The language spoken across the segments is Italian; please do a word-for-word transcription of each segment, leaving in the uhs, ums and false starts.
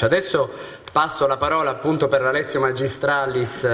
Adesso passo la parola appunto per la Lectio Magistralis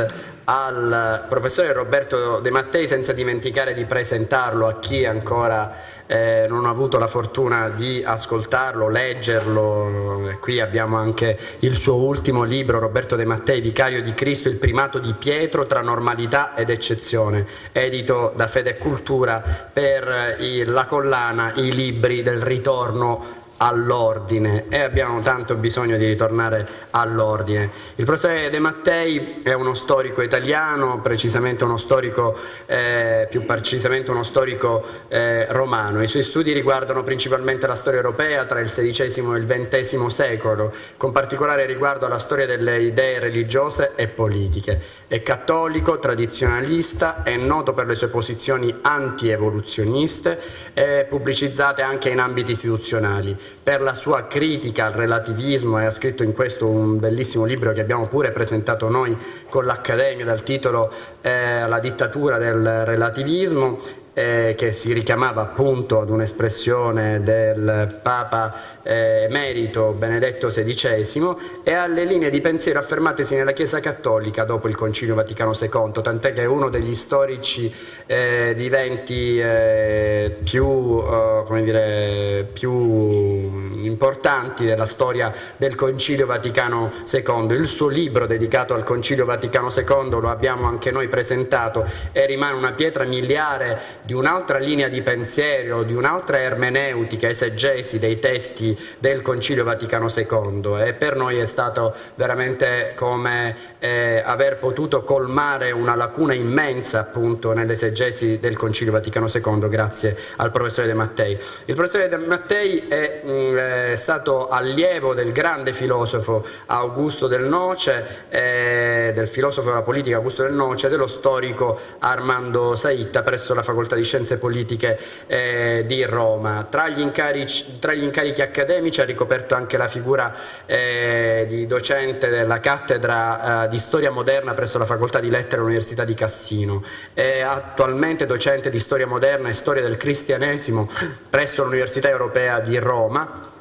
al professore Roberto De Mattei, senza dimenticare di presentarlo a chi ancora eh, non ha avuto la fortuna di ascoltarlo, leggerlo. Qui abbiamo anche il suo ultimo libro, Roberto De Mattei, Vicario di Cristo, il primato di Pietro tra normalità ed eccezione, edito da Fede e Cultura per il, la collana I libri del ritorno all'ordine, e abbiamo tanto bisogno di ritornare all'ordine. Il professore De Mattei è uno storico italiano, precisamente uno storico, eh, più precisamente uno storico eh, romano. I suoi studi riguardano principalmente la storia europea tra il sedicesimo e il ventesimo secolo, con particolare riguardo alla storia delle idee religiose e politiche. È cattolico, tradizionalista, è noto per le sue posizioni anti-evoluzioniste e pubblicizzate anche in ambiti istituzionali. Per la sua critica al relativismo, e ha scritto in questo un bellissimo libro che abbiamo pure presentato noi con l'Accademia dal titolo eh, La dittatura del relativismo, eh, che si richiamava appunto ad un'espressione del Papa eh, emerito Benedetto sedicesimo, e alle linee di pensiero affermatesi nella Chiesa Cattolica dopo il Concilio Vaticano secondo, tant'è che uno degli storici eh, diventi eh, più, eh, come dire, più importanti della storia del Concilio Vaticano secondo. Il suo libro dedicato al Concilio Vaticano secondo lo abbiamo anche noi presentato e rimane una pietra miliare di un'altra linea di pensiero, di un'altra ermeneutica, esegesi dei testi del Concilio Vaticano secondo, e per noi è stato veramente come eh, aver potuto colmare una lacuna immensa appunto nell'esegesi del Concilio Vaticano secondo grazie al professore De Mattei. Il professore De Mattei è mh, stato allievo del grande filosofo Augusto Del Noce, eh, del filosofo della politica Augusto Del Noce e dello storico Armando Saitta presso la facoltà Facoltà di Scienze Politiche eh, di Roma. Tra gli, incarici, tra gli incarichi accademici ha ricoperto anche la figura eh, di docente della cattedra eh, di Storia Moderna presso la Facoltà di Lettere all'Università di Cassino. È attualmente docente di Storia Moderna e Storia del Cristianesimo presso l'Università Europea di Roma,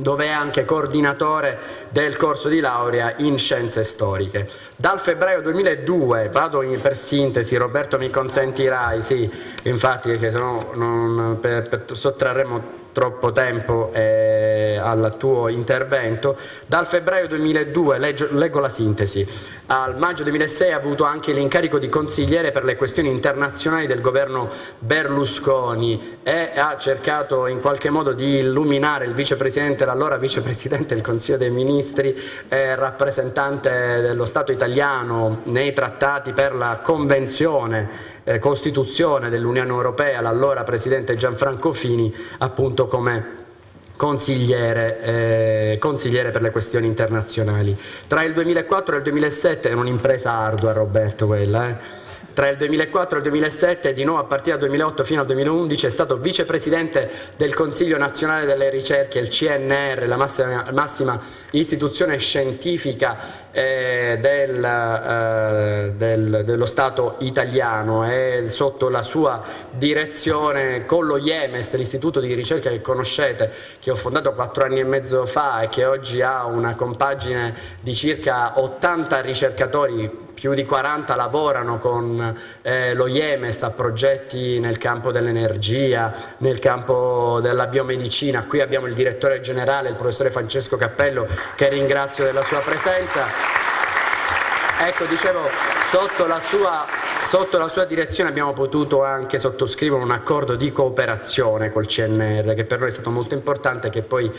dove è anche coordinatore del corso di laurea in Scienze Storiche. Dal febbraio duemiladue, vado in, per sintesi, Roberto mi consentirai, sì, infatti perché sennò non, per, per, sottrarremo troppo tempo eh, al tuo intervento. Dal febbraio duemiladue, leggo, leggo la sintesi, al maggio duemilasei ha avuto anche l'incarico di consigliere per le questioni internazionali del governo Berlusconi e ha cercato in qualche modo di illuminare il vicepresidente, l'allora vicepresidente del Consiglio dei Ministri, eh, rappresentante dello Stato italiano nei trattati per la Convenzione eh, Costituzione dell'Unione Europea, l'allora presidente Gianfranco Fini, appunto come consigliere, eh, consigliere per le questioni internazionali. Tra il duemilaquattro e il duemilasette, è un'impresa ardua Roberto quella, eh? Tra il duemilaquattro e il duemilasette e di nuovo a partire dal duemilaotto fino al duemilaundici è stato vicepresidente del Consiglio Nazionale delle Ricerche, il C N R, la massima, massima istituzione scientifica eh, del, eh, del, dello Stato italiano, e sotto la sua direzione con lo IEMES, l'istituto di ricerca che conoscete, che ho fondato quattro anni e mezzo fa e che oggi ha una compagine di circa ottanta ricercatori, più di quaranta lavorano con eh, lo IEMES a progetti nel campo dell'energia, nel campo della biomedicina. Qui abbiamo il direttore generale, il professore Francesco Cappello, che ringrazio della sua presenza. Ecco, dicevo, sotto la sua, sotto la sua direzione abbiamo potuto anche sottoscrivere un accordo di cooperazione col C N R, che per noi è stato molto importante e che poi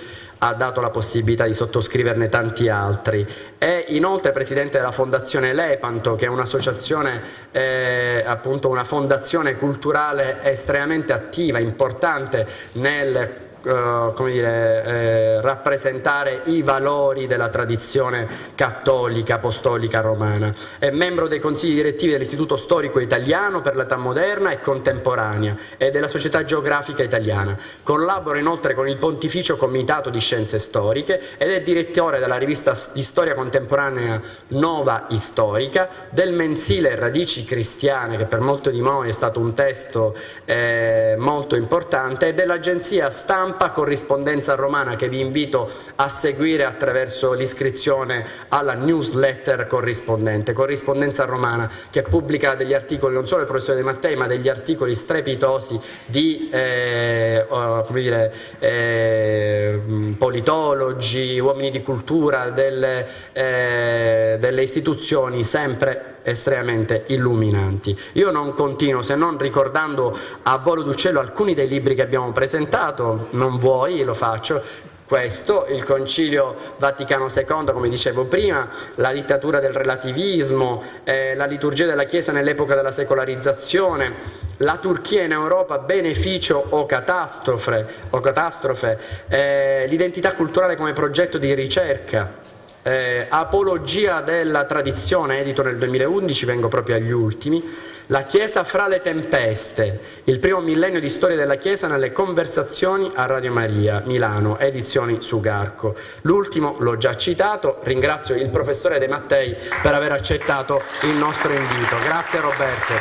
ha dato la possibilità di sottoscriverne tanti altri. È inoltre presidente della Fondazione Lepanto, che è un'associazione, eh, appunto una fondazione culturale estremamente attiva, importante nel Uh, come dire, eh, rappresentare i valori della tradizione cattolica apostolica romana. È membro dei consigli direttivi dell'Istituto Storico Italiano per l'età moderna e contemporanea e della Società Geografica Italiana. Collabora inoltre con il Pontificio Comitato di Scienze Storiche ed è direttore della rivista di storia contemporanea Nova Historica, del mensile Radici Cristiane, che per molti di noi è stato un testo eh, molto importante, e dell'agenzia Stampa stampa, Corrispondenza Romana, che vi invito a seguire attraverso l'iscrizione alla newsletter corrispondente. Corrispondenza Romana, che pubblica degli articoli, non solo del professor De Mattei, ma degli articoli strepitosi di eh, oh, come dire, eh, politologi, uomini di cultura, delle, eh, delle istituzioni, sempre estremamente illuminanti. Io non continuo se non ricordando a volo d'uccello alcuni dei libri che abbiamo presentato. Non vuoi, lo faccio. Questo, il Concilio Vaticano secondo, come dicevo prima, la dittatura del relativismo, eh, la liturgia della Chiesa nell'epoca della secolarizzazione, la Turchia in Europa, beneficio o catastrofe, o catastrofe eh, l'identità culturale come progetto di ricerca, Eh, Apologia della tradizione, edito nel duemilaundici, vengo proprio agli ultimi. La Chiesa fra le tempeste, il primo millennio di storia della Chiesa nelle conversazioni a Radio Maria, Milano, edizioni Sugarco. L'ultimo l'ho già citato, ringrazio il professore De Mattei per aver accettato il nostro invito. Grazie Roberto.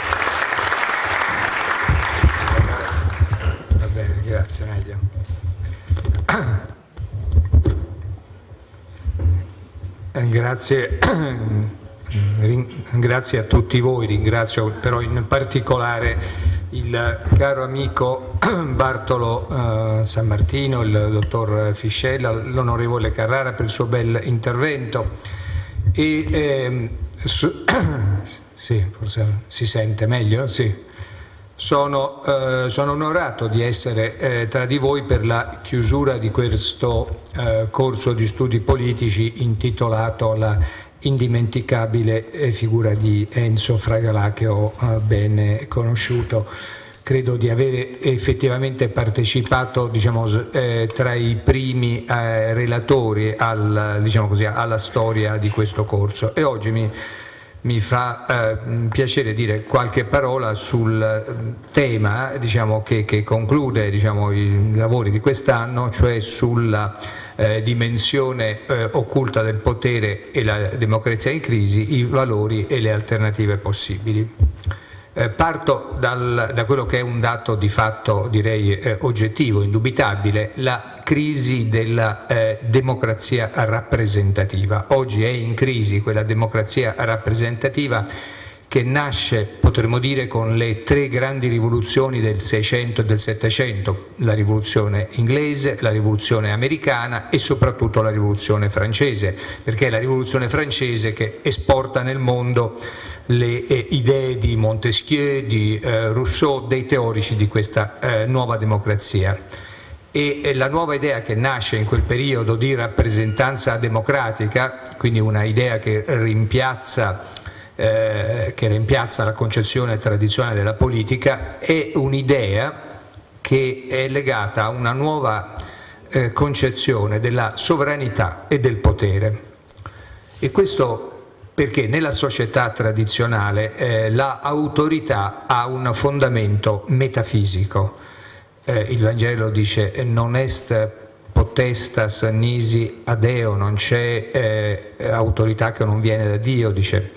Va bene, grazie, meglio. Grazie, grazie a tutti voi, ringrazio però in particolare il caro amico Bartolo Sammartino, il dottor Fiscella, l'onorevole Carrara per il suo bel intervento. E, eh, su, sì, forse si sente meglio? Sì. Sono, eh, sono onorato di essere eh, tra di voi per la chiusura di questo eh, corso di studi politici intitolato La indimenticabile eh, figura di Enzo Fragalà, che ho eh, bene conosciuto. Credo di avere effettivamente partecipato, diciamo, eh, tra i primi eh, relatori al, diciamo così, alla storia di questo corso, e oggi mi Mi fa eh, piacere dire qualche parola sul tema, diciamo, che, che conclude, diciamo, i lavori di quest'anno, cioè sulla eh, dimensione eh, occulta del potere e la democrazia in crisi, i valori e le alternative possibili. Eh, parto dal, da quello che è un dato di fatto, direi, eh, oggettivo, indubitabile: la crisi della eh, democrazia rappresentativa. Oggi è in crisi quella democrazia rappresentativa che nasce, potremmo dire, con le tre grandi rivoluzioni del Seicento e del Settecento, la rivoluzione inglese, la rivoluzione americana e soprattutto la rivoluzione francese, perché è la rivoluzione francese che esporta nel mondo le eh, idee di Montesquieu, di eh, Rousseau, dei teorici di questa eh, nuova democrazia. E la nuova idea che nasce in quel periodo di rappresentanza democratica, quindi una idea che rimpiazza, eh, che rimpiazza la concezione tradizionale della politica, è un'idea che è legata a una nuova eh, concezione della sovranità e del potere. E questo perché nella società tradizionale eh, la autorità ha un fondamento metafisico. Eh, il Vangelo dice non est potestas nisi ad eo, non c'è eh, autorità che non viene da Dio, dice,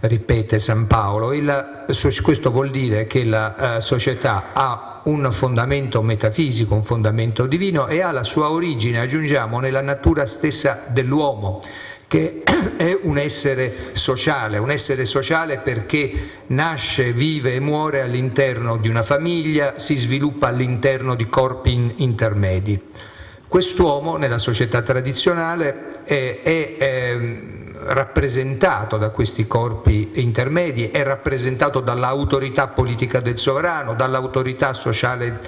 ripete San Paolo. E la, questo vuol dire che la eh, società ha un fondamento metafisico, un fondamento divino, e ha la sua origine, aggiungiamo, nella natura stessa dell'uomo, che è un essere sociale, un essere sociale perché nasce, vive e muore all'interno di una famiglia, si sviluppa all'interno di corpi intermedi. Quest'uomo nella società tradizionale è, è, è rappresentato da questi corpi intermedi, è rappresentato dall'autorità politica del sovrano, dall'autorità sociale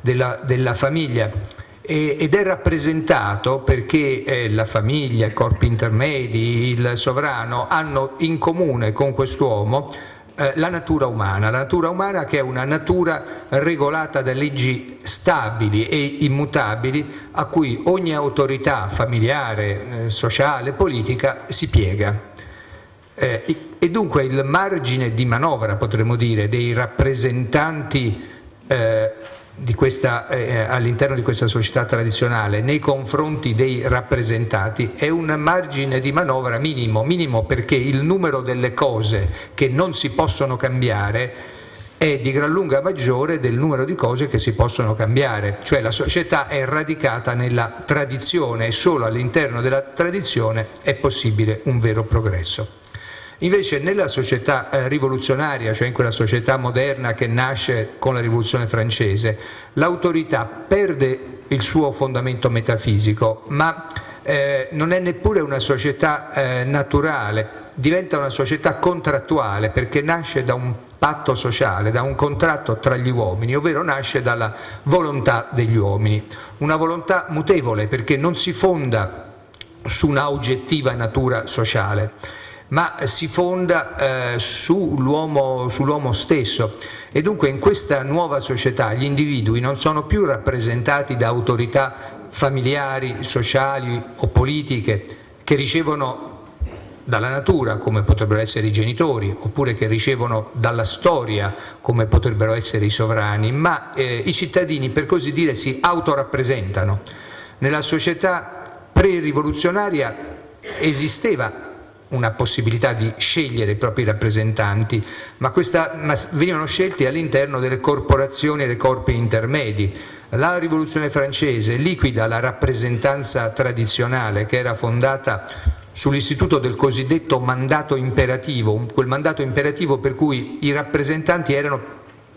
della, della famiglia. Ed è rappresentato perché la famiglia, i corpi intermedi, il sovrano hanno in comune con quest'uomo la natura umana, la natura umana che è una natura regolata da leggi stabili e immutabili a cui ogni autorità familiare, sociale, politica si piega. E dunque il margine di manovra, potremmo dire, dei rappresentanti eh, Di questa, eh, all'interno di questa società tradizionale nei confronti dei rappresentati è un margine di manovra minimo, minimo perché il numero delle cose che non si possono cambiare è di gran lunga maggiore del numero di cose che si possono cambiare, cioè la società è radicata nella tradizione e solo all'interno della tradizione è possibile un vero progresso. Invece nella società eh, rivoluzionaria, cioè in quella società moderna che nasce con la rivoluzione francese, l'autorità perde il suo fondamento metafisico, ma eh, non è neppure una società eh, naturale, diventa una società contrattuale perché nasce da un patto sociale, da un contratto tra gli uomini, ovvero nasce dalla volontà degli uomini, una volontà mutevole perché non si fonda su una oggettiva natura sociale, ma si fonda eh, sull'uomo sull'uomo stesso, e dunque in questa nuova società gli individui non sono più rappresentati da autorità familiari, sociali o politiche che ricevono dalla natura, come potrebbero essere i genitori, oppure che ricevono dalla storia, come potrebbero essere i sovrani, ma eh, i cittadini, per così dire, si autorappresentano. Nella società pre-rivoluzionaria esisteva una possibilità di scegliere i propri rappresentanti, ma, questa, ma venivano scelti all'interno delle corporazioni e dei corpi intermedi. La rivoluzione francese liquida la rappresentanza tradizionale che era fondata sull'istituto del cosiddetto mandato imperativo, quel mandato imperativo per cui i rappresentanti erano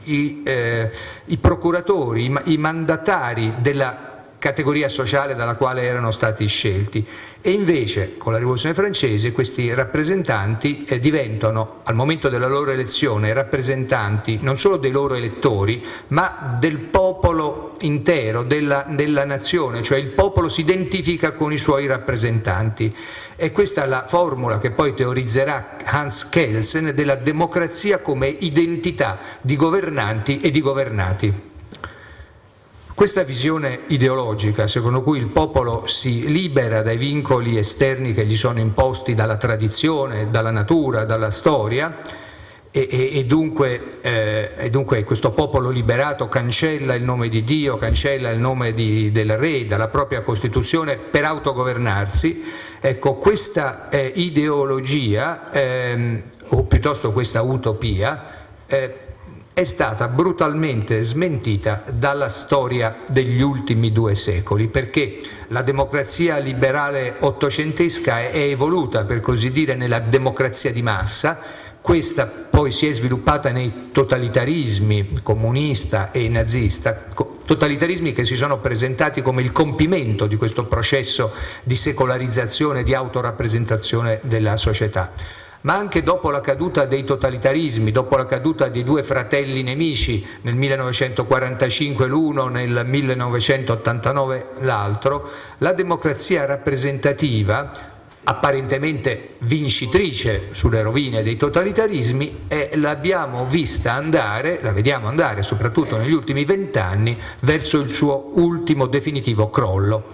i, eh, i procuratori, i, i mandatari della categoria sociale dalla quale erano stati scelti, e invece con la rivoluzione francese questi rappresentanti eh, diventano al momento della loro elezione rappresentanti non solo dei loro elettori ma del popolo intero, della, della nazione, cioè il popolo si identifica con i suoi rappresentanti, e questa è la formula che poi teorizzerà Hans Kelsen della democrazia come identità di governanti e di governati. Questa visione ideologica, secondo cui il popolo si libera dai vincoli esterni che gli sono imposti dalla tradizione, dalla natura, dalla storia, e, e, e, dunque, eh, e dunque questo popolo liberato cancella il nome di Dio, cancella il nome di, del re, dalla propria Costituzione per autogovernarsi, ecco questa eh, ideologia, eh, o piuttosto questa utopia, eh, è stata brutalmente smentita dalla storia degli ultimi due secoli, perché la democrazia liberale ottocentesca è evoluta, per così dire, nella democrazia di massa, questa poi si è sviluppata nei totalitarismi comunista e nazista, totalitarismi che si sono presentati come il compimento di questo processo di secolarizzazione, di autorappresentazione della società. Ma anche dopo la caduta dei totalitarismi, dopo la caduta dei due fratelli nemici nel millenovecentoquarantacinque l'uno, nel millenovecentottantanove l'altro, la democrazia rappresentativa, apparentemente vincitrice sulle rovine dei totalitarismi, e l'abbiamo vista andare, la vediamo andare soprattutto negli ultimi vent'anni, verso il suo ultimo definitivo crollo,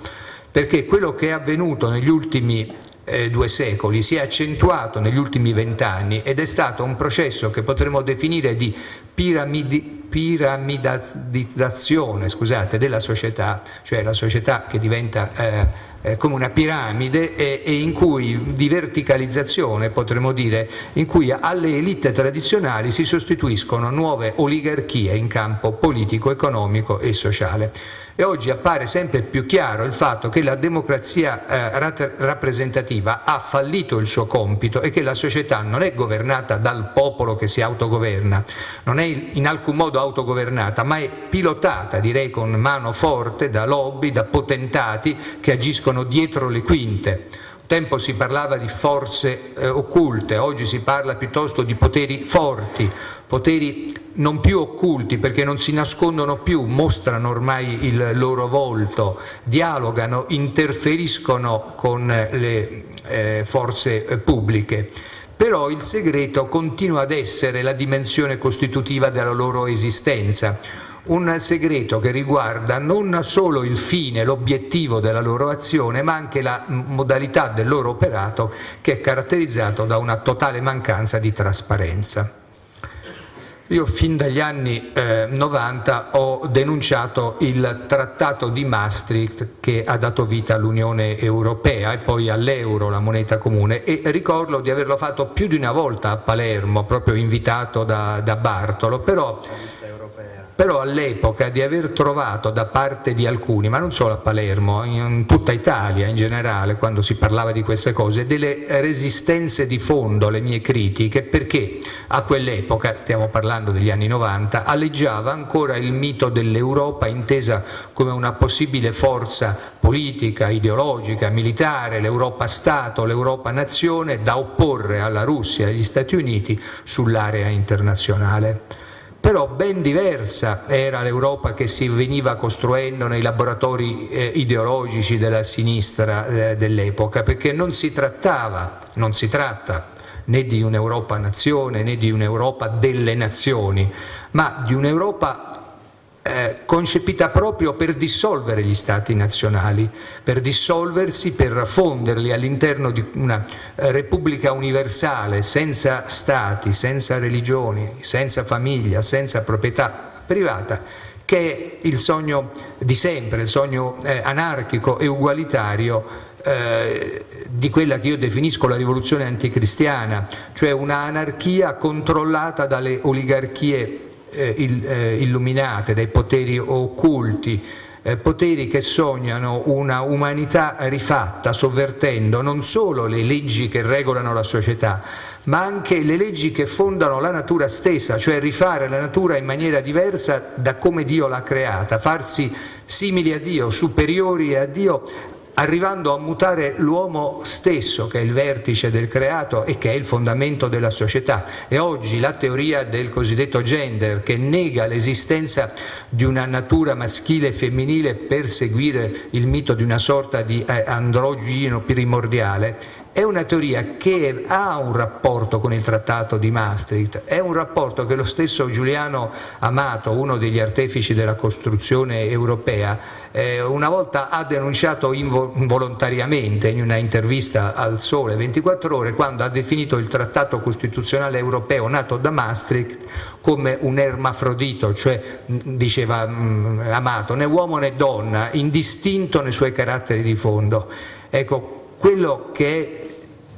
perché quello che è avvenuto negli ultimi Eh, due secoli si è accentuato negli ultimi vent'anni ed è stato un processo che potremmo definire di piramidi, piramidizzazione scusate, della società, cioè la società che diventa eh, eh, come una piramide e, e in cui di verticalizzazione potremmo dire, in cui alle elite tradizionali si sostituiscono nuove oligarchie in campo politico, economico e sociale. E oggi appare sempre più chiaro il fatto che la democrazia eh, rappresentativa ha fallito il suo compito e che la società non è governata dal popolo che si autogoverna, non è in alcun modo autogovernata, ma è pilotata, direi con mano forte, da lobby, da potentati che agiscono dietro le quinte. Un tempo si parlava di forze eh, occulte, oggi si parla piuttosto di poteri forti, poteri non più occulti perché non si nascondono più, mostrano ormai il loro volto, dialogano, interferiscono con le eh, forze eh, pubbliche. Però il segreto continua ad essere la dimensione costitutiva della loro esistenza, un segreto che riguarda non solo il fine, l'obiettivo della loro azione, ma anche la modalità del loro operato, che è caratterizzato da una totale mancanza di trasparenza. Io fin dagli anni eh, novanta ho denunciato il trattato di Maastricht che ha dato vita all'Unione Europea e poi all'euro, la moneta comune, e ricordo di averlo fatto più di una volta a Palermo, proprio invitato da, da Bartolo, però, però all'epoca di aver trovato da parte di alcuni, ma non solo a Palermo, in tutta Italia in generale, quando si parlava di queste cose, delle resistenze di fondo alle mie critiche, perché a quell'epoca, stiamo parlando degli anni novanta, aleggiava ancora il mito dell'Europa intesa come una possibile forza politica, ideologica, militare, l'Europa Stato, l'Europa Nazione, da opporre alla Russia e agli Stati Uniti sull'area internazionale. Però ben diversa era l'Europa che si veniva costruendo nei laboratori eh, ideologici della sinistra eh, dell'epoca, perché non si trattava, non si tratta né di un'Europa nazione né di un'Europa delle nazioni, ma di un'Europa Eh, concepita proprio per dissolvere gli stati nazionali, per dissolversi, per fonderli all'interno di una eh, repubblica universale, senza stati, senza religioni, senza famiglia, senza proprietà privata, che è il sogno di sempre, il sogno eh, anarchico e ugualitario Eh, di quella che io definisco la rivoluzione anticristiana, cioè una anarchia controllata dalle oligarchie illuminate, dai poteri occulti, poteri che sognano una umanità rifatta, sovvertendo non solo le leggi che regolano la società, ma anche le leggi che fondano la natura stessa, cioè rifare la natura in maniera diversa da come Dio l'ha creata, farsi simili a Dio, superiori a Dio, arrivando a mutare l'uomo stesso, che è il vertice del creato e che è il fondamento della società. E oggi la teoria del cosiddetto gender, che nega l'esistenza di una natura maschile e femminile per seguire il mito di una sorta di androgeno primordiale, è una teoria che ha un rapporto con il trattato di Maastricht, è un rapporto che lo stesso Giuliano Amato, uno degli artefici della costruzione europea, eh, una volta ha denunciato involontariamente in una intervista al Sole ventiquattro ore, quando ha definito il trattato costituzionale europeo nato da Maastricht come un ermafrodito, cioè, diceva mh, Amato, né uomo né donna, indistinto nei suoi caratteri di fondo. Ecco, quello che è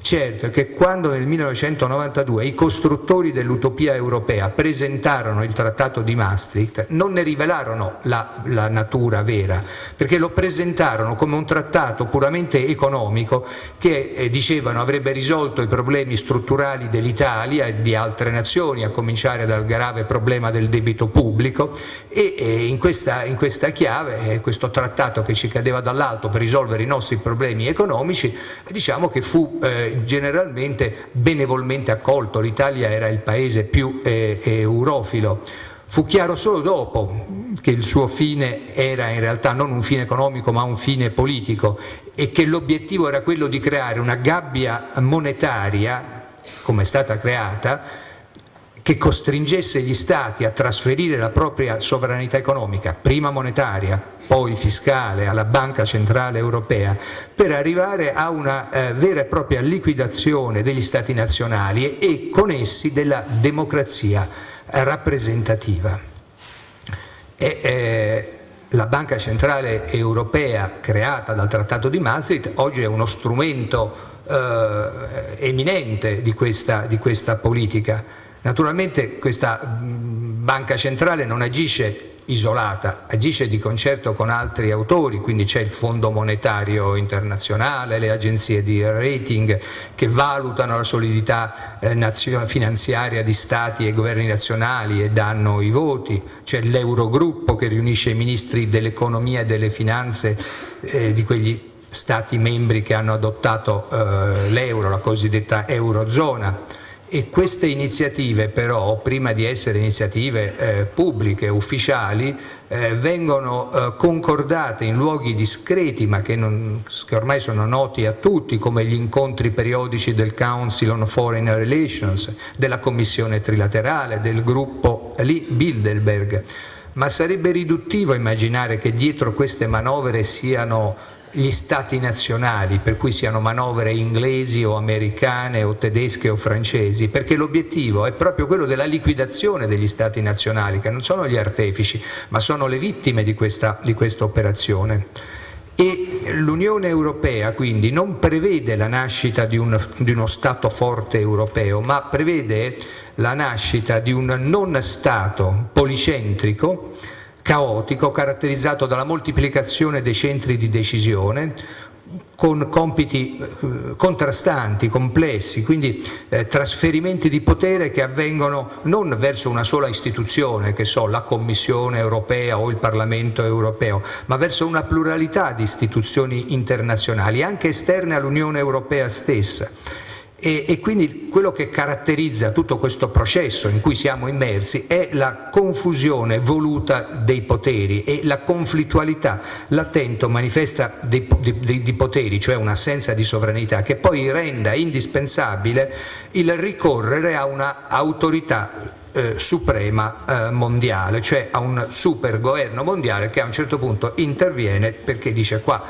certo è che quando nel millenovecentonovantadue i costruttori dell'utopia europea presentarono il trattato di Maastricht, non ne rivelarono la, la natura vera, perché lo presentarono come un trattato puramente economico che, eh, dicevano, avrebbe risolto i problemi strutturali dell'Italia e di altre nazioni, a cominciare dal grave problema del debito pubblico, e eh, in, questa, in questa chiave, eh, questo trattato che ci cadeva dall'alto per risolvere i nostri problemi economici, diciamo che fu eh, generalmente benevolmente accolto. L'Italia era il paese più eh, eurofilo. Fu chiaro solo dopo che il suo fine era in realtà non un fine economico ma un fine politico, e che l'obiettivo era quello di creare una gabbia monetaria, come è stata creata, che costringesse gli Stati a trasferire la propria sovranità economica, prima monetaria, poi fiscale, alla Banca Centrale Europea, per arrivare a una eh, vera e propria liquidazione degli Stati nazionali e, e con essi della democrazia rappresentativa. E, eh, la Banca Centrale Europea creata dal Trattato di Maastricht oggi è uno strumento eh, eminente di questa, di questa politica. Naturalmente questa banca centrale non agisce isolata, agisce di concerto con altri autori, quindi c'è il Fondo Monetario Internazionale, le agenzie di rating che valutano la solidità finanziaria di stati e governi nazionali e danno i voti, c'è l'Eurogruppo che riunisce i ministri dell'economia e delle finanze eh, di quegli stati membri che hanno adottato eh, l'euro, la cosiddetta Eurozona. E queste iniziative però, prima di essere iniziative eh, pubbliche, ufficiali, eh, vengono eh, concordate in luoghi discreti ma che, non, che ormai sono noti a tutti, come gli incontri periodici del Council on Foreign Relations, della Commissione Trilaterale, del gruppo lì, Bilderberg. Ma sarebbe riduttivo immaginare che dietro queste manovre siano gli stati nazionali, per cui siano manovre inglesi o americane o tedesche o francesi, perché l'obiettivo è proprio quello della liquidazione degli stati nazionali, che non sono gli artefici, ma sono le vittime di questa, di questa operazione. E l'Unione Europea quindi non prevede la nascita di, un, di uno Stato forte europeo, ma prevede la nascita di un non Stato policentrico, caotico, caratterizzato dalla moltiplicazione dei centri di decisione, con compiti contrastanti, complessi, quindi eh, trasferimenti di potere che avvengono non verso una sola istituzione, che so, la Commissione europea o il Parlamento europeo, ma verso una pluralità di istituzioni internazionali, anche esterne all'Unione Europea stessa. E, e quindi quello che caratterizza tutto questo processo in cui siamo immersi è la confusione voluta dei poteri e la conflittualità latente manifesta dei, di, di poteri, cioè un'assenza di sovranità che poi renda indispensabile il ricorrere a una autorità Eh, suprema eh, mondiale, cioè a un super governo mondiale che a un certo punto interviene, perché dice: qua,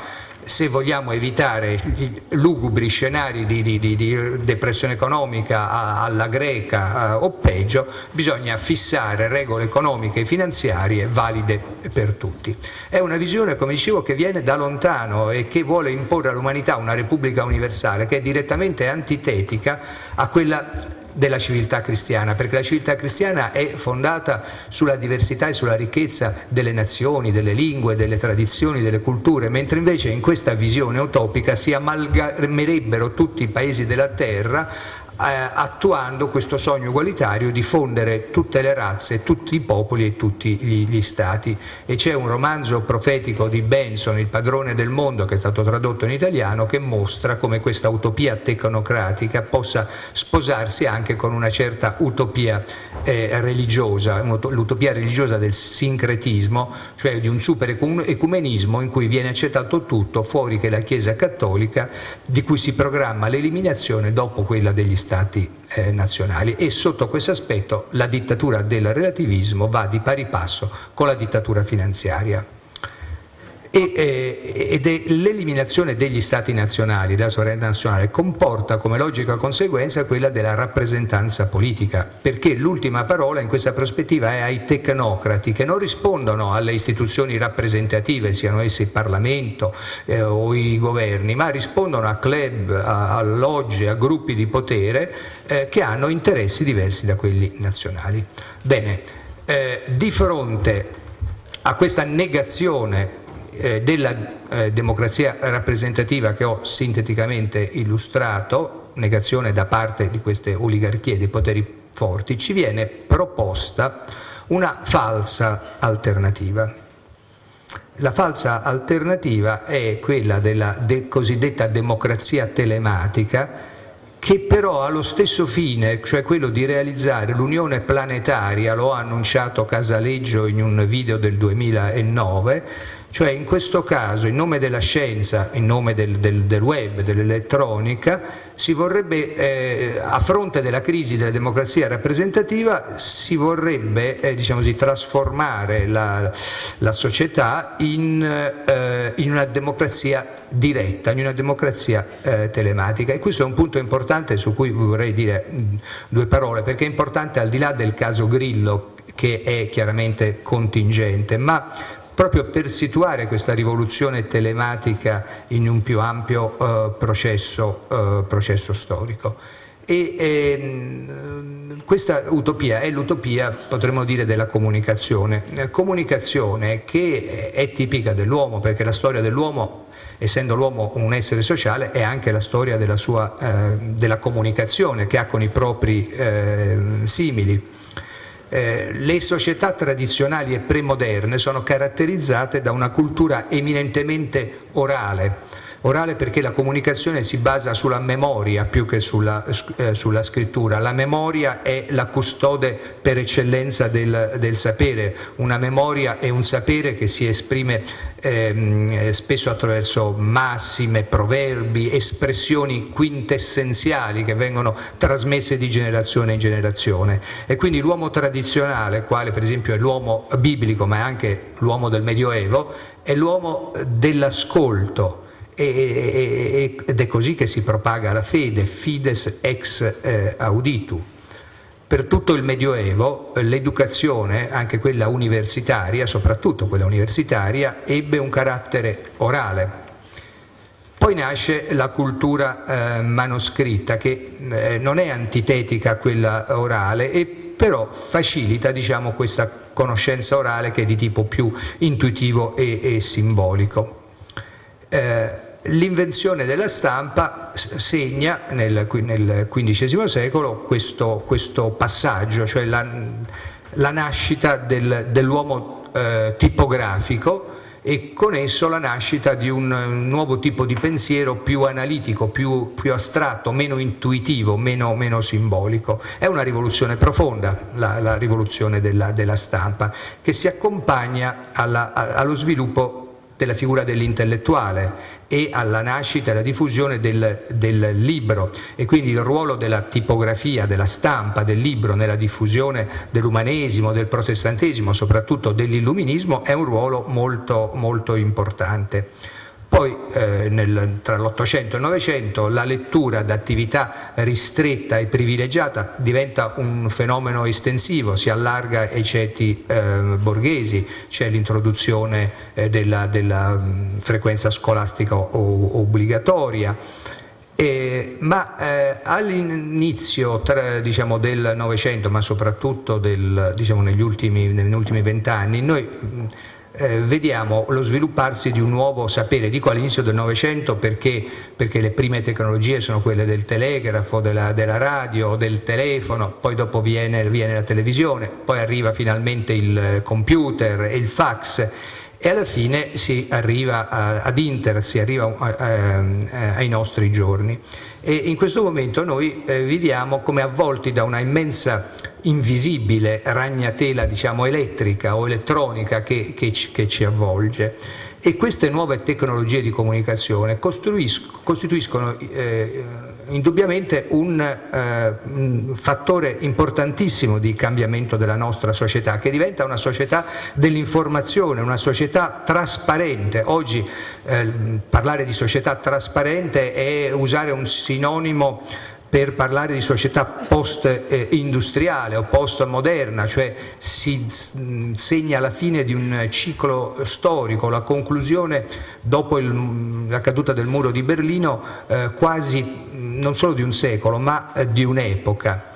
se vogliamo evitare gli lugubri scenari di, di, di, di depressione economica a, alla greca a, o peggio, bisogna fissare regole economiche e finanziarie valide per tutti. È una visione, come dicevo, che viene da lontano e che vuole imporre all'umanità una repubblica universale che è direttamente antitetica a quella della civiltà cristiana, perché la civiltà cristiana è fondata sulla diversità e sulla ricchezza delle nazioni, delle lingue, delle tradizioni, delle culture, mentre invece in questa visione utopica si amalgamerebbero tutti i paesi della terra eh, attuando questo sogno ugualitario di fondere tutte le razze, tutti i popoli e tutti gli, gli stati. E c'è un romanzo profetico di Benson, Il padrone del mondo, che è stato tradotto in italiano, che mostra come questa utopia tecnocratica possa sposarsi anche con una certa utopia eh, religiosa, l'utopia religiosa del sincretismo, cioè di un super ecumenismo in cui viene accettato tutto, fuori che la Chiesa cattolica, di cui si programma l'eliminazione dopo quella degli stati eh, nazionali. E sotto questo aspetto la dittatura del relativismo va di pari passo con la dittatura finanziaria. E, eh, ed è l'eliminazione degli stati nazionali, della sovranità nazionale, comporta come logica conseguenza quella della rappresentanza politica, perché l'ultima parola in questa prospettiva è ai tecnocrati, che non rispondono alle istituzioni rappresentative, siano esse il Parlamento eh, o i governi, ma rispondono a club, a, a logge, a gruppi di potere eh, che hanno interessi diversi da quelli nazionali. Bene, eh, di fronte a questa negazione della eh, democrazia rappresentativa che ho sinteticamente illustrato, negazione da parte di queste oligarchie, dei poteri forti, ci viene proposta una falsa alternativa. La falsa alternativa è quella della de- cosiddetta democrazia telematica, che però ha lo stesso fine, cioè quello di realizzare l'unione planetaria, lo ha annunciato Casaleggio in un video del duemilanove, cioè in questo caso in nome della scienza, in nome del, del, del web, dell'elettronica, si vorrebbe, eh, a fronte della crisi della democrazia rappresentativa, si vorrebbe eh, diciamo così, trasformare la, la società in, eh, in una democrazia diretta, in una democrazia eh, telematica. E questo è un punto importante su cui vorrei dire mh, due parole, perché è importante al di là del caso Grillo, che è chiaramente contingente, ma proprio per situare questa rivoluzione telematica in un più ampio eh, processo, eh, processo storico. E ehm, questa utopia è l'utopia, potremmo dire, della comunicazione, eh, comunicazione che è tipica dell'uomo, perché la storia dell'uomo, essendo l'uomo un essere sociale, è anche la storia della, sua, eh, della comunicazione che ha con i propri eh, simili. Eh, le società tradizionali e premoderne sono caratterizzate da una cultura eminentemente orale, orale perché la comunicazione si basa sulla memoria più che sulla, eh, sulla scrittura. La memoria è la custode per eccellenza del, del sapere, una memoria è un sapere che si esprime ehm, spesso attraverso massime, proverbi, espressioni quintessenziali che vengono trasmesse di generazione in generazione. E quindi l'uomo tradizionale, quale per esempio è l'uomo biblico, ma è anche l'uomo del Medioevo, è l'uomo dell'ascolto. e, ed è così che si propaga la fede, fides ex eh, auditu. Per tutto il Medioevo l'educazione, anche quella universitaria, soprattutto quella universitaria, ebbe un carattere orale. Poi nasce la cultura eh, manoscritta, che eh, non è antitetica a quella orale, e però facilita, diciamo, questa conoscenza orale che è di tipo più intuitivo e, e simbolico. Eh, L'invenzione della stampa segna nel, nel quindicesimo secolo questo, questo passaggio, cioè la, la nascita del, dell'uomo eh, tipografico, e con esso la nascita di un nuovo tipo di pensiero più analitico, più, più astratto, meno intuitivo, meno, meno simbolico. È una rivoluzione profonda, la, la rivoluzione della, della stampa, che si accompagna alla, allo sviluppo della figura dell'intellettuale e alla nascita e alla diffusione del, del libro, e quindi il ruolo della tipografia, della stampa, del libro nella diffusione dell'umanesimo, del protestantesimo, soprattutto dell'illuminismo, è un ruolo molto, molto importante. Poi eh, nel, tra l'Ottocento e il Novecento la lettura da attività ristretta e privilegiata diventa un fenomeno estensivo, si allarga ai ceti eh, borghesi, c'è l'introduzione eh, della, della mh, frequenza scolastica o, obbligatoria, eh, ma eh, all'inizio diciamo, del Novecento, ma soprattutto del, diciamo, negli ultimi vent'anni, noi... Mh, Eh, vediamo lo svilupparsi di un nuovo sapere. Dico all'inizio del Novecento perché, perché le prime tecnologie sono quelle del telegrafo, della, della radio, del telefono, poi dopo viene, viene la televisione, poi arriva finalmente il computer e il fax, e alla fine si arriva a, ad Internet, si arriva a, a, a, ai nostri giorni. E in questo momento noi eh, viviamo come avvolti da una immensa, invisibile ragnatela, diciamo, elettrica o elettronica che, che, che ci avvolge, e queste nuove tecnologie di comunicazione costituiscono, costituiscono eh, indubbiamente un, eh, un fattore importantissimo di cambiamento della nostra società, che diventa una società dell'informazione, una società trasparente. Oggi eh, parlare di società trasparente è usare un sinonimo per parlare di società post-industriale o post-moderna, cioè si segna la fine di un ciclo storico, la conclusione dopo il, la caduta del muro di Berlino eh, quasi non solo di un secolo ma di un'epoca.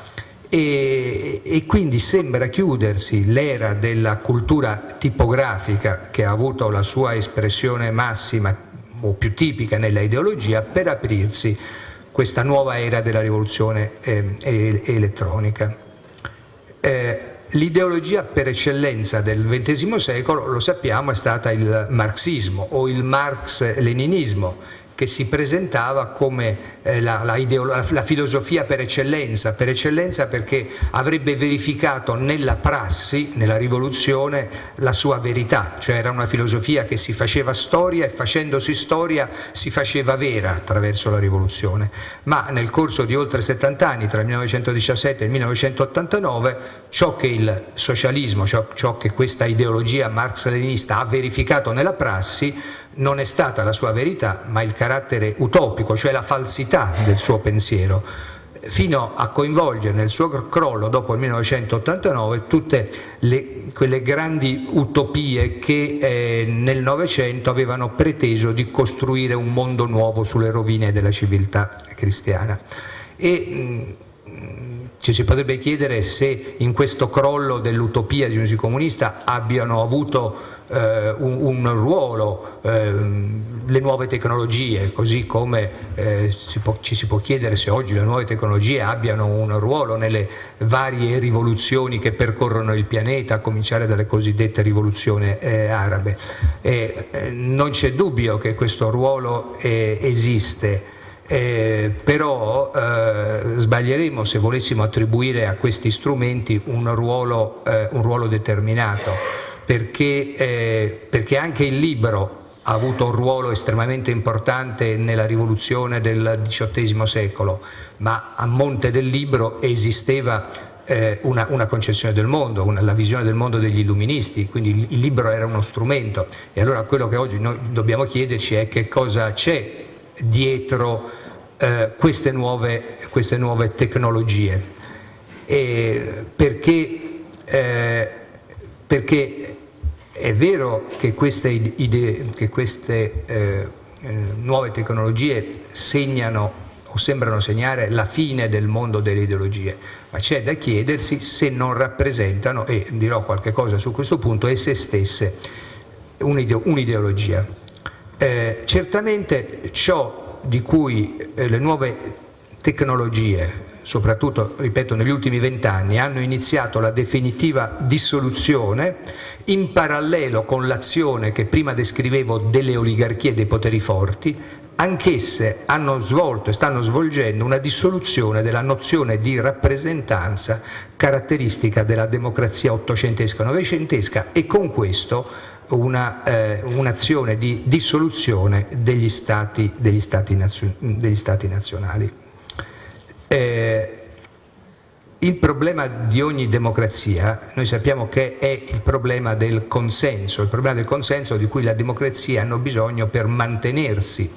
E, e quindi sembra chiudersi l'era della cultura tipografica, che ha avuto la sua espressione massima o più tipica nella ideologia, per aprirsi questa nuova era della rivoluzione eh, elettronica. Eh, l'ideologia per eccellenza del ventesimo secolo, lo sappiamo, è stata il marxismo o il Marx-Leninismo, che si presentava come eh, la, la, la, la filosofia per eccellenza, per eccellenza perché avrebbe verificato nella prassi, nella rivoluzione, la sua verità, cioè era una filosofia che si faceva storia e facendosi storia si faceva vera attraverso la rivoluzione. Ma nel corso di oltre settant'anni, tra il millenovecentodiciassette e il millenovecentottantanove, ciò che il socialismo, ciò, ciò che questa ideologia marx-leninista ha verificato nella prassi, non è stata la sua verità, ma il carattere utopico, cioè la falsità del suo pensiero, fino a coinvolgere nel suo crollo dopo il millenovecentottantanove tutte le, quelle grandi utopie che eh, nel Novecento avevano preteso di costruire un mondo nuovo sulle rovine della civiltà cristiana. E, mh, ci si potrebbe chiedere se in questo crollo dell'utopia di un'Unione comunista abbiano avuto eh, un, un ruolo eh, le nuove tecnologie, così come eh, si può, ci si può chiedere se oggi le nuove tecnologie abbiano un ruolo nelle varie rivoluzioni che percorrono il pianeta, a cominciare dalle cosiddette rivoluzioni eh, arabe. E, eh, non c'è dubbio che questo ruolo eh, esiste. Eh, però eh, sbaglieremo se volessimo attribuire a questi strumenti un ruolo, eh, un ruolo determinato, perché, eh, perché anche il libro ha avuto un ruolo estremamente importante nella rivoluzione del diciottesimo secolo, ma a monte del libro esisteva eh, una, una concezione del mondo, una, la visione del mondo degli illuministi, quindi il libro era uno strumento. E allora quello che oggi noi dobbiamo chiederci è che cosa c'è dietro eh, queste, nuove, queste nuove tecnologie, e perché, eh, perché è vero che queste, idee, che queste eh, nuove tecnologie segnano o sembrano segnare la fine del mondo delle ideologie, ma c'è da chiedersi se non rappresentano, e dirò qualche cosa su questo punto, esse stesse un'ide- un'ideologia. Eh, certamente ciò di cui eh, le nuove tecnologie, soprattutto, ripeto, negli ultimi vent'anni, hanno iniziato la definitiva dissoluzione, in parallelo con l'azione che prima descrivevo delle oligarchie e dei poteri forti, anch'esse hanno svolto e stanno svolgendo una dissoluzione della nozione di rappresentanza caratteristica della democrazia ottocentesca e novecentesca, e con questo una, eh, un'azione di dissoluzione degli stati, degli stati, nazio- degli stati nazionali. Eh, il problema di ogni democrazia, noi sappiamo che è il problema del consenso, il problema del consenso di cui la democrazia hanno bisogno per mantenersi,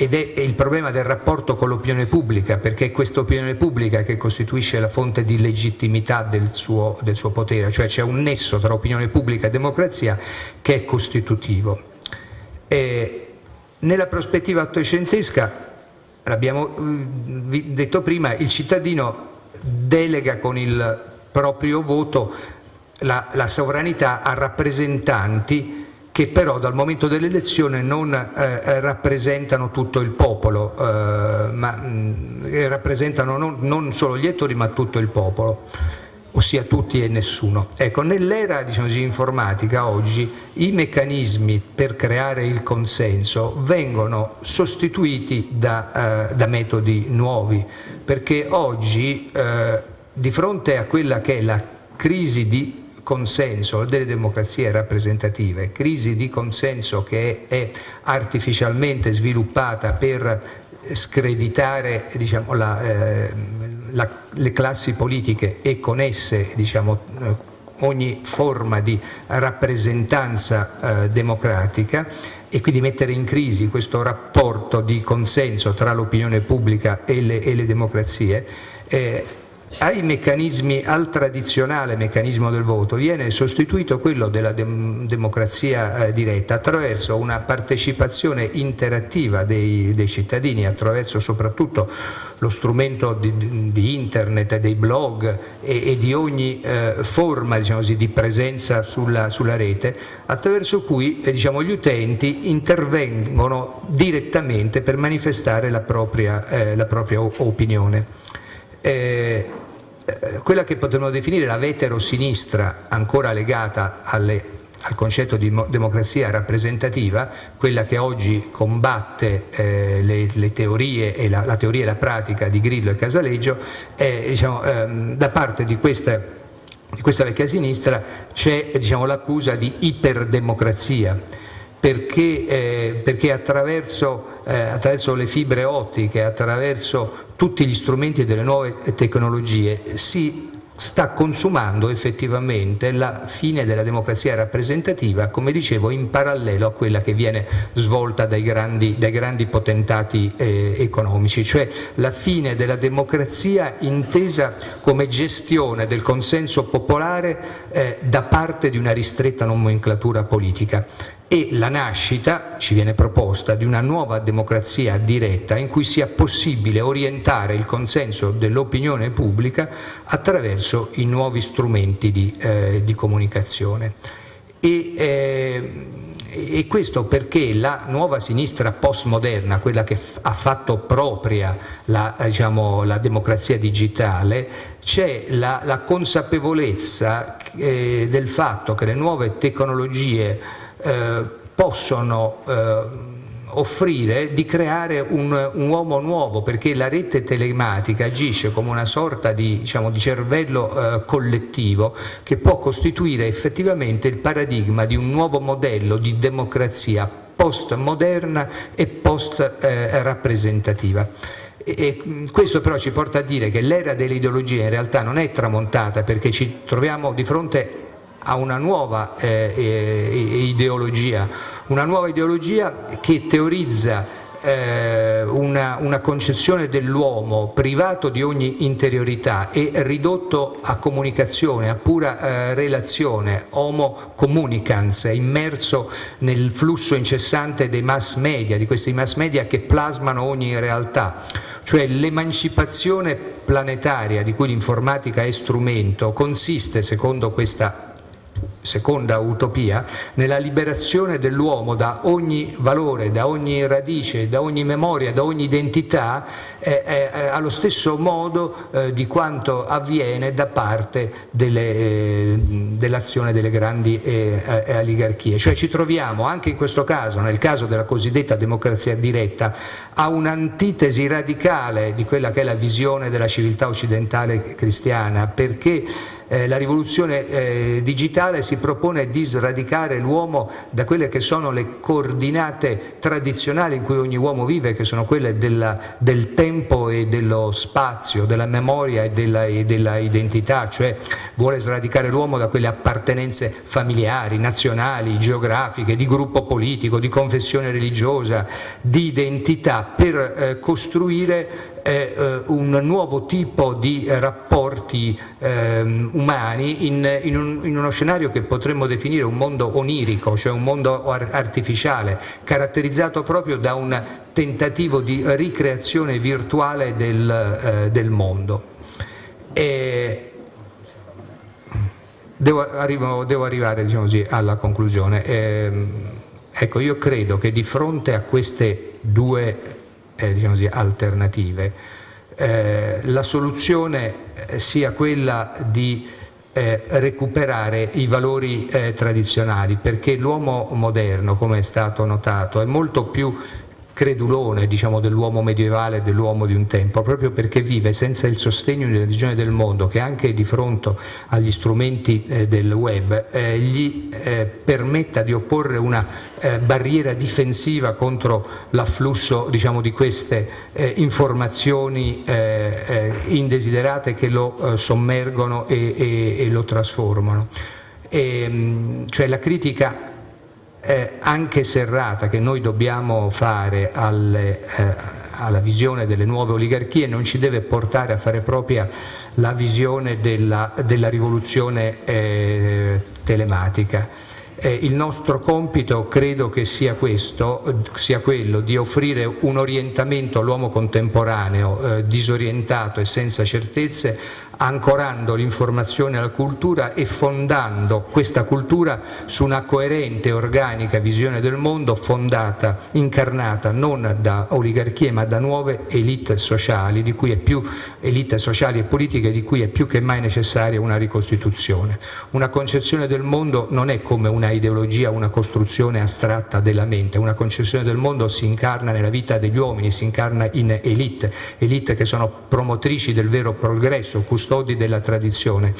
ed è il problema del rapporto con l'opinione pubblica, perché è questa opinione pubblica che costituisce la fonte di legittimità del suo, del suo potere, cioè c'è un nesso tra opinione pubblica e democrazia che è costitutivo. Eh, nella prospettiva ottocentesca, l'abbiamo detto prima, il cittadino delega con il proprio voto la, la sovranità a rappresentanti che però dal momento dell'elezione non eh, rappresentano tutto il popolo, eh, ma mh, rappresentano non, non solo gli elettori ma tutto il popolo, ossia tutti e nessuno. Ecco, nell'era, diciamo così, informatica oggi i meccanismi per creare il consenso vengono sostituiti da, eh, da metodi nuovi, perché oggi eh, di fronte a quella che è la crisi di consenso delle democrazie rappresentative, crisi di consenso che è, è artificialmente sviluppata per screditare, diciamo, la, eh, la, le classi politiche e con esse, diciamo, eh, ogni forma di rappresentanza eh, democratica, e quindi mettere in crisi questo rapporto di consenso tra l'opinione pubblica e le, e le democrazie, eh, ai meccanismi, al tradizionale meccanismo del voto viene sostituito quello della dem- democrazia eh, diretta attraverso una partecipazione interattiva dei, dei cittadini, attraverso soprattutto lo strumento di, di internet, dei blog e, e di ogni eh, forma, diciamo così, di presenza sulla, sulla rete, attraverso cui eh, diciamo, gli utenti intervengono direttamente per manifestare la propria, eh, la propria opinione. Eh, quella che potremmo definire la veterosinistra, ancora legata alle, al concetto di democrazia rappresentativa, quella che oggi combatte eh, le, le teorie e la, la teoria e la pratica di Grillo e Casaleggio, eh, diciamo, ehm, da parte di questa, di questa vecchia sinistra c'è, diciamo, l'accusa di iperdemocrazia. Perché, eh, perché attraverso, eh, attraverso le fibre ottiche, attraverso tutti gli strumenti delle nuove tecnologie si sta consumando effettivamente la fine della democrazia rappresentativa, come dicevo, in parallelo a quella che viene svolta dai grandi, dai grandi potentati eh, economici, cioè la fine della democrazia intesa come gestione del consenso popolare eh, da parte di una ristretta nomenclatura politica. E la nascita, ci viene proposta, di una nuova democrazia diretta in cui sia possibile orientare il consenso dell'opinione pubblica attraverso i nuovi strumenti di, eh, di comunicazione. E, eh, e questo perché la nuova sinistra postmoderna, quella che f- ha fatto propria la, diciamo, la democrazia digitale, c'è la, la consapevolezza eh, del fatto che le nuove tecnologie Eh, possono eh, offrire di creare un, un uomo nuovo, perché la rete telematica agisce come una sorta di, diciamo, di cervello eh, collettivo che può costituire effettivamente il paradigma di un nuovo modello di democrazia postmoderna e post eh, rappresentativa. E questo però ci porta a dire che l'era dell'ideologia in realtà non è tramontata, perché ci troviamo di fronte a una nuova eh, ideologia, una nuova ideologia che teorizza eh, una, una concezione dell'uomo privato di ogni interiorità e ridotto a comunicazione, a pura eh, relazione, homo communicans, immerso nel flusso incessante dei mass media, di questi mass media che plasmano ogni realtà. Cioè l'emancipazione planetaria di cui l'informatica è strumento consiste, secondo questa seconda utopia, nella liberazione dell'uomo da ogni valore, da ogni radice, da ogni memoria, da ogni identità, eh, eh, allo stesso modo eh, di quanto avviene da parte delle, eh, dell'azione delle grandi eh, eh, oligarchie. Cioè ci troviamo anche in questo caso, nel caso della cosiddetta democrazia diretta, a un'antitesi radicale di quella che è la visione della civiltà occidentale cristiana, perché eh, la rivoluzione eh, digitale si propone di sradicare l'uomo da quelle che sono le coordinate tradizionali in cui ogni uomo vive, che sono quelle della, del tempo e dello spazio, della memoria e della, e della identità, cioè vuole sradicare l'uomo da quelle appartenenze familiari, nazionali, geografiche, di gruppo politico, di confessione religiosa, di identità, per eh, costruire eh, un nuovo tipo di rapporti eh, umani in, in, un, in uno scenario che potremmo definire un mondo onirico, cioè un mondo ar- artificiale, caratterizzato proprio da un tentativo di ricreazione virtuale del, eh, del mondo. E... Devo, arrivo, devo arrivare, diciamo così, alla conclusione. Eh, ecco, io credo che di fronte a queste due eh, diciamo così, alternative eh, la soluzione sia quella di eh, recuperare i valori eh, tradizionali, perché l'uomo moderno, come è stato notato, è molto più credulone, diciamo, dell'uomo medievale, dell'uomo di un tempo, proprio perché vive senza il sostegno della religione del mondo, che anche di fronte agli strumenti eh, del web eh, gli eh, permetta di opporre una eh, barriera difensiva contro l'afflusso, diciamo, di queste eh, informazioni eh, eh, indesiderate che lo eh, sommergono e, e, e lo trasformano. E, cioè la critica Eh, anche serrata che noi dobbiamo fare alle, eh, alla visione delle nuove oligarchie non ci deve portare a fare propria la visione della, della rivoluzione eh, telematica. Eh, il nostro compito credo che sia questo, sia quello di offrire un orientamento all'uomo contemporaneo eh, disorientato e senza certezze, ancorando l'informazione alla cultura e fondando questa cultura su una coerente e organica visione del mondo, fondata, incarnata non da oligarchie ma da nuove elite sociali, di cui è più, elite sociali e politiche di cui è più che mai necessaria una ricostituzione. Una concezione del mondo non è come una ideologia, una costruzione astratta della mente, una concezione del mondo si incarna nella vita degli uomini, si incarna in elite, elite che sono promotrici del vero progresso, custodi della tradizione,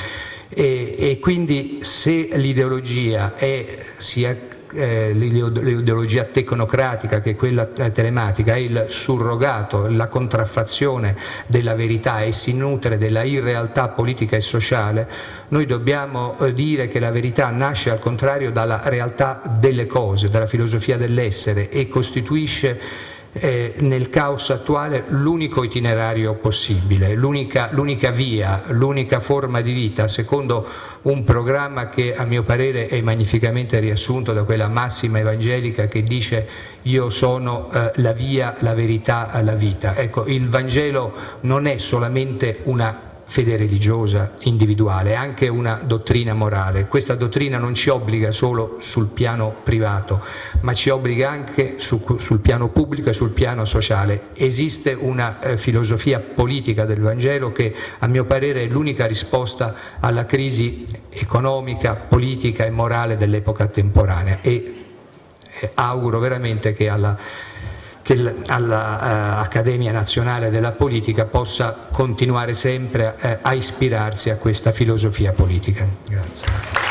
e, e quindi se l'ideologia è sia eh, l'ideologia tecnocratica che quella telematica è il surrogato, la contraffazione della verità e si nutre della irrealtà politica e sociale, noi dobbiamo dire che la verità nasce al contrario dalla realtà delle cose, dalla filosofia dell'essere, e costituisce Eh, nel caos attuale l'unico itinerario possibile, l'unica, l'unica via, l'unica forma di vita, secondo un programma che a mio parere è magnificamente riassunto da quella massima evangelica che dice io sono eh, la via, la verità, la vita. Ecco, il Vangelo non è solamente una fede religiosa individuale, è anche una dottrina morale. Questa dottrina non ci obbliga solo sul piano privato, ma ci obbliga anche su, sul piano pubblico e sul piano sociale. Esiste una eh, filosofia politica del Vangelo che a mio parere è l'unica risposta alla crisi economica, politica e morale dell'epoca temporanea, e eh, auguro veramente che alla che all'Accademia Nazionale della Politica possa continuare sempre a ispirarsi a questa filosofia politica. Grazie.